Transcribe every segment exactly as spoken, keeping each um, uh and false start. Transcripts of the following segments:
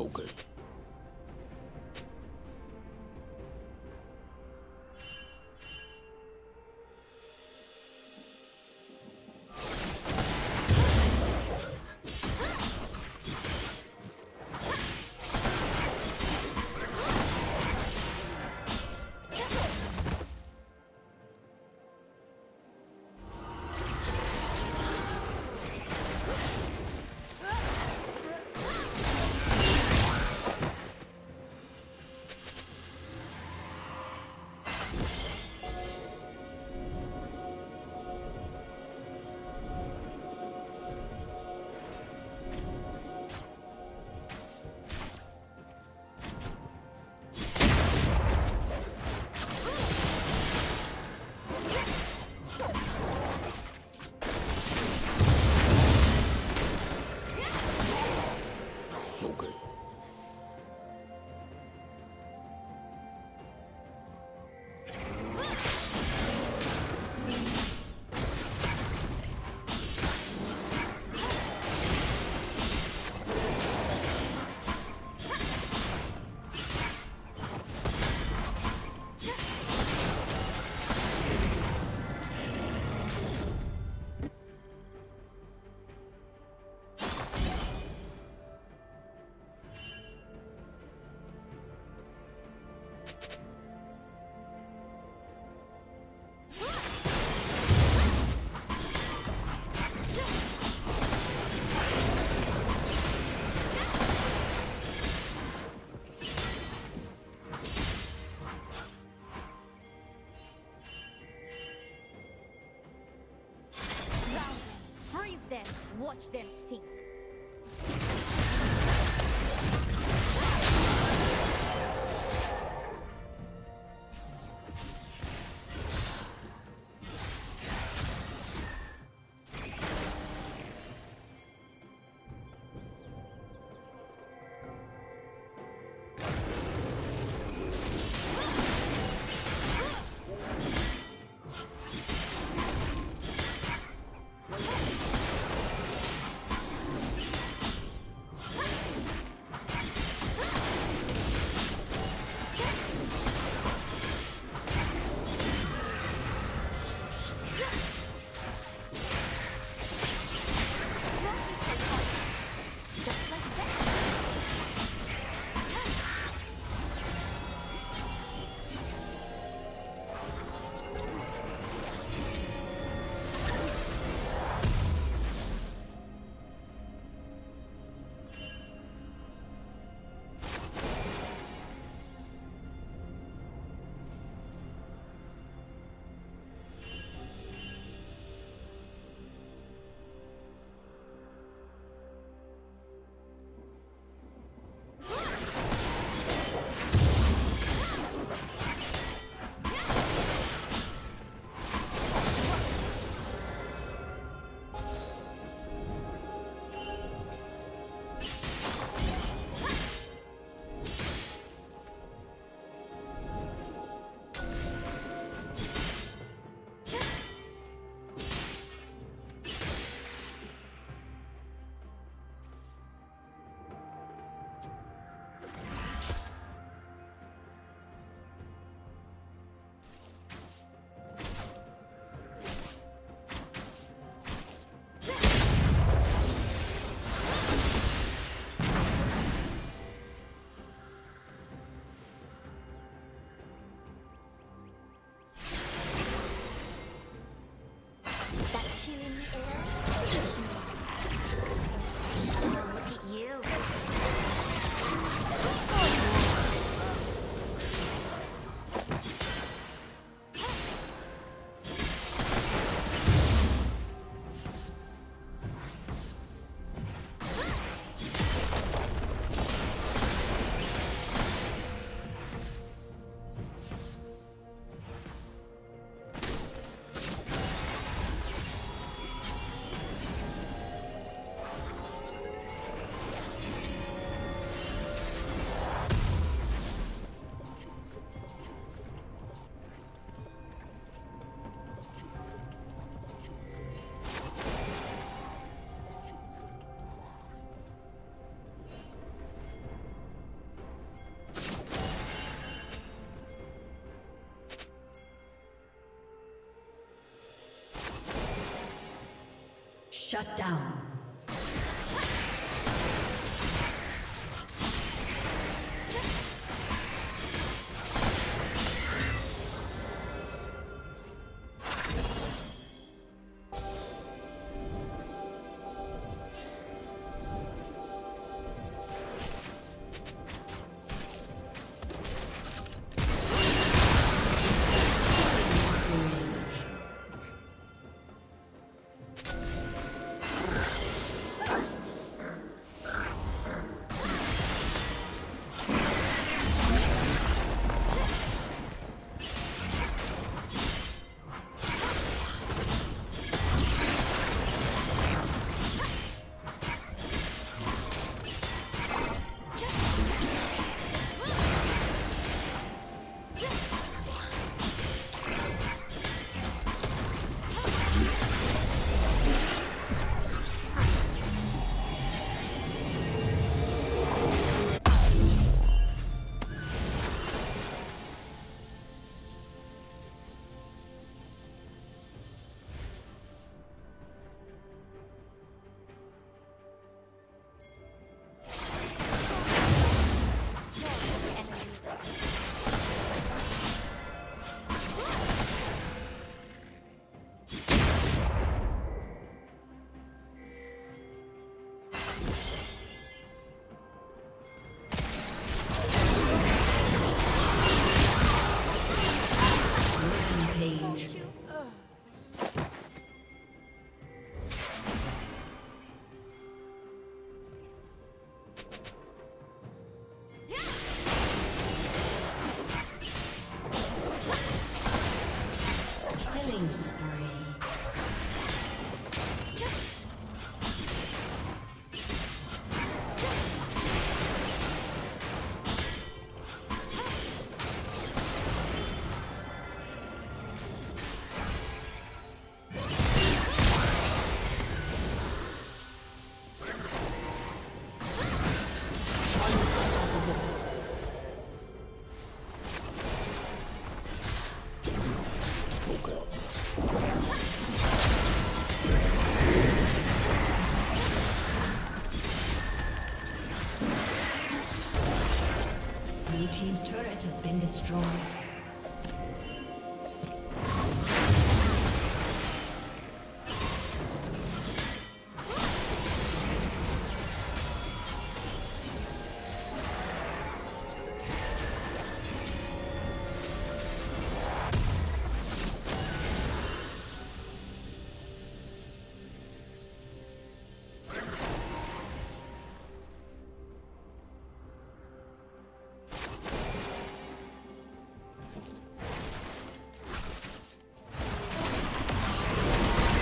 Okay. Watch them sink. Shut down. Team's turret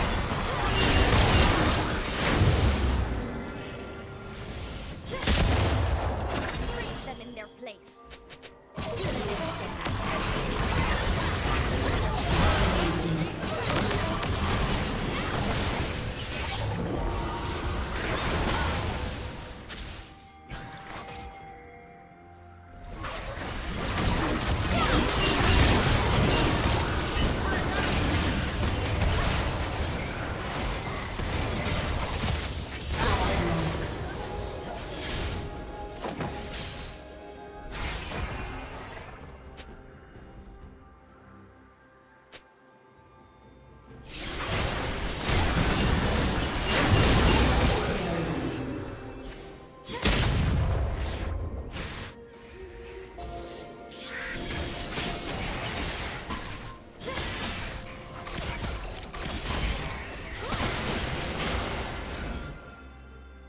has been destroyed.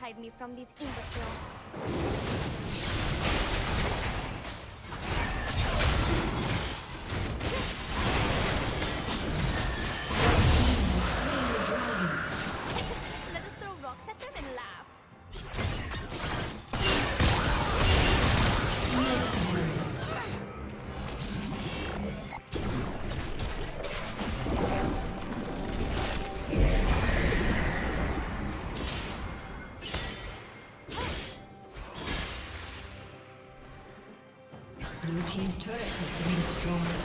Hide me from these imbeciles. Blue team's turret has been destroyed.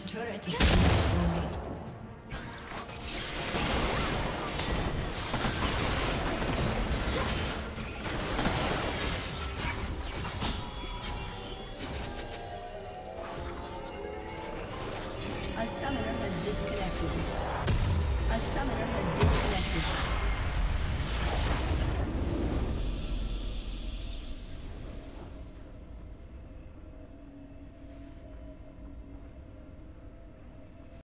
team's turret.